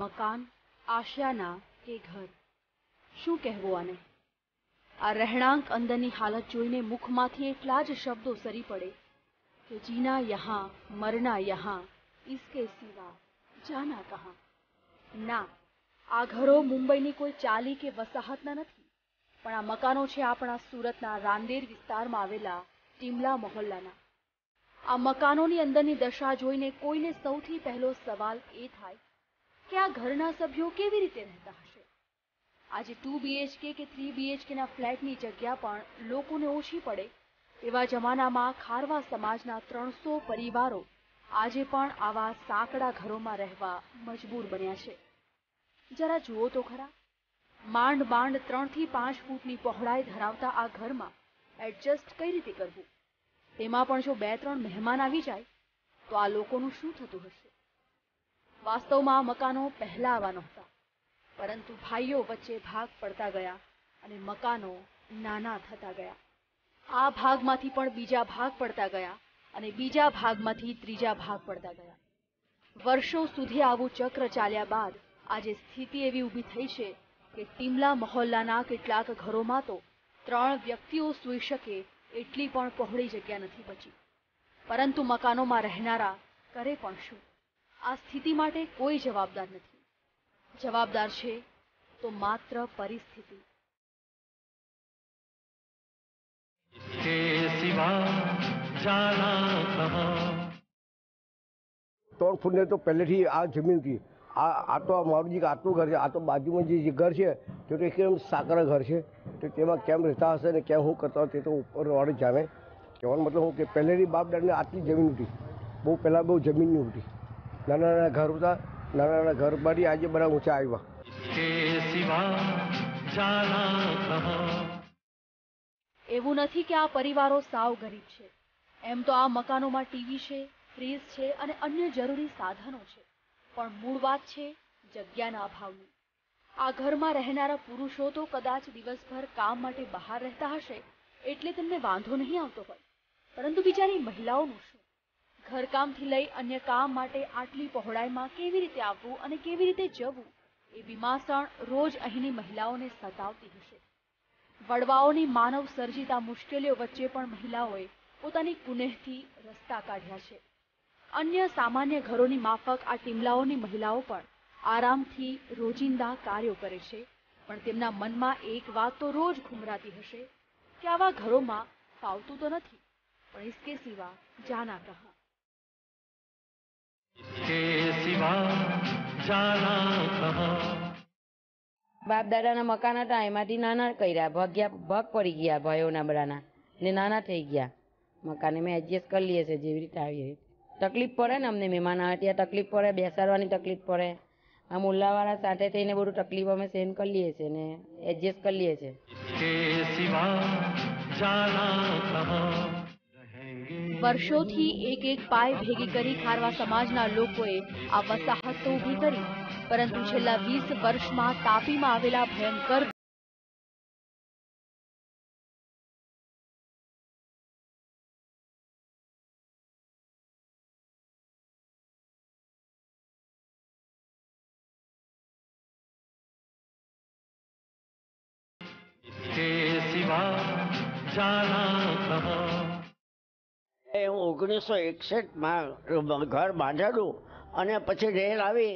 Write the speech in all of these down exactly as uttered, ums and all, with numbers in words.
મકાન, આશિયાના કે ઘર, શું કહેવો આને? આ રહેણાંક અંદરની હાલત જોઈને મુખમાંથી એટલા જ શબ્દો સરી પડે કે જીના યહાં, મરના યહાં, इसके सिवा जाना कहां। ना, आ घरो मुंबईनी कोई चाली के वसाहतना नथी, पण आ मकानो छे आपणा सूरतना रांदेर विस्तारमां आवेला टीमला मोहल्लाना। आ मकानोनी अंदरनी दशा जोईने कोईने सौथी पहेलो सवाल ए थाय के आ घरना सभ्यो केवी रीते रहेता हशे। आज टू बीएचके के थ्री बीएचकेना फ्लेटनी जग्या पण लोकोने ओछी पड़े एवा जमानामां खारवा समाजना त्रणसो परिवारो आजे पण आवा साकड़ा घरों में रहवा मजबूर बन्या छे। जरा जुओ तो खरा, मांड मांड त्रण थी पांच फूटनी पहोळाई धरावता आ घर में एडजस्ट कई रीते करवू। तेमां पण जो बे त्रण मेहमान आवी जाए तो आ लोकोनुं शुं थतुं हशे। वास्तवमां मकानो पहला आवानो हता, परंतु भाईओ वच्चे भाग पड़ता गया अने मकानो नाना थता गया। आ भागमांथी पण बीजा भाग पड़ता गया अने बीजा भागमांथी त्रीजा भाग पड़ता गया। वर्षो सुधी आवुं चक्र चाल्या बाद आजे स्थिति एवी ऊभी थई छे के टीमला महोल्लाना केटलाक घरोमां तो त्रण व्यक्तिओ सूई शके एटली पण पहोळी जग्या नथी बची, परंतु मकानोमां रहेनारा करे पण शुं? आ स्थिति माटे कोई जवाबदार नथी। जवाबदार छे तो मात्र परिस्थिति। जाना तोड़ फूटने तो पहले थी आ जमीन थी। आ आ तो मारू जी का आटो घर है, आ तो बाजू में जी घर है तो एकदम साकरा घर है। तो तेम केम रहता हे ने क्या हूँ करता हूँ तो ऊपर वाले जाने कहवा मतलब हूँ कि पहले थी बाप दादा ने आटली जमीन थी। बहुत पहला बहुत जमीन नहीं उठी, नाना नाना घर होता, नाना नाना घर पर आज बड़ा ऊँचा आया। एवं नहीं कि आ परिवारों साव गरीब है। एम तो आ मकानोमां टीवी छे, फ्रीज छे अने अन्य जरूरी साधनो छे, पण मूळ वात छे जग्याना अभावनी। आ घरमां रहेनारा पुरुषो तो कदाच दिवसभर काम माटे बहार रहता हशे एटले तेमने वांधो नहीं आवतो होय, परंतु बिचारी महिलाओनुं शुं? घरकामथी लई अन्य काम माटे आटली पहोळाईमां केवी रीते आववुं अने केवी रीते जवुं ए बीमासण रोज अहींनी महिलाओने सतावती हशे। वडवाओनी मानव सर्जित आ मुश्केलीओ वच्चे पण महिलाओए પોતાની કુનેહથી રસ્તા કાઢ્યા છે। અન્ય સામાન્ય ઘરોની માફક આ ટીમલાઓની મહિલાઓ પણ આરામથી રોજિંદા કાર્યો કરે છે, પણ તેમના મનમાં એક વાત તો રોજ ઘુમરાતી હશે કે આવા ઘરોમાં ફાવતું તો નથી, પણ इसके सिवा जाना कहां। इसके सिवा जाना कहां। બાપ દાદાના મકાન હતા એમાંથી નાના કર્યા, ભાગ્યા ભાગ પડી ગયા, ભાઈઓના બડાના ને નાના થઈ ગયા। मकाने में एडजस्ट कर लिए से जेवी रीते आवी रही। तकलीफ पड़े ना अमने मेहमान आवे त्यारे तकलीफ पड़े, बेसारवानी तकलीफ पड़े। आ मुल्लावाळा साथे थईने बधुं तकलीफो अमे सहन कर लिए छे ने एडजस्ट कर लिए छे। वर्षोथी एक एक पाय भेगी करी खारवा समाजना लोकोए आ वसाहत तो ऊभी करी, परंतु छेल्ला वीस वर्षमां तापीमां आवेला भयंकर ओगनीस सौ एकसठ में घर बांधेलू अने पछी रेल आवी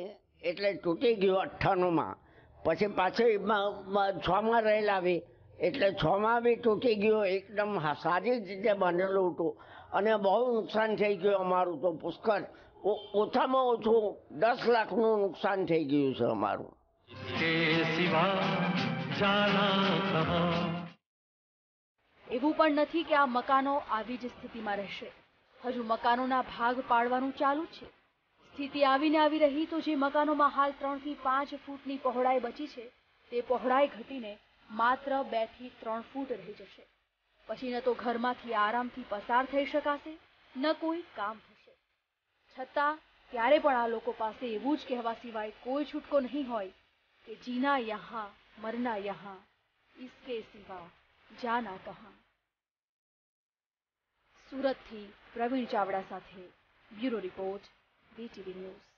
एटले तूटी गयु। अठाणु में पछी पाछी छ में रेल आवी एटले छ में बी तूटी गयु। एकदम सारी रीते बांधेलू हतुं अने बहु नुकसान थई गयुं अमारुं तो पुष्कळ। ओछामां ओछुं दस लाखनुं नुकसान थई गयुं छे अमारुं। एवुं पण नथी के आ मकानो आवी ज स्थितिमां रहेशे। हजू मकानोना भाग पाडवानुं चालू छे। स्थिति आवीने आवी रही तो जे मकानोमां हाल त्रण थी पांच फूटनी पहोळाई बची छे ते पहोळाई घटीने मात्र बे थी त्रण फूट रही जशे। पछी न तो घरमांथी आरामथी पसार थई शकाशे न कोई काम थशे। छतां त्यारे पण आ लोको पासे एवुं ज कहेवा सिवाय कोई छूटको नहीं होय के जीना यहां, मरना यहां, इसके सिवा जाना कहां। सूरत थी प्रवीण चावड़ा साथे ब्यूरो रिपोर्ट वीटीवी न्यूज।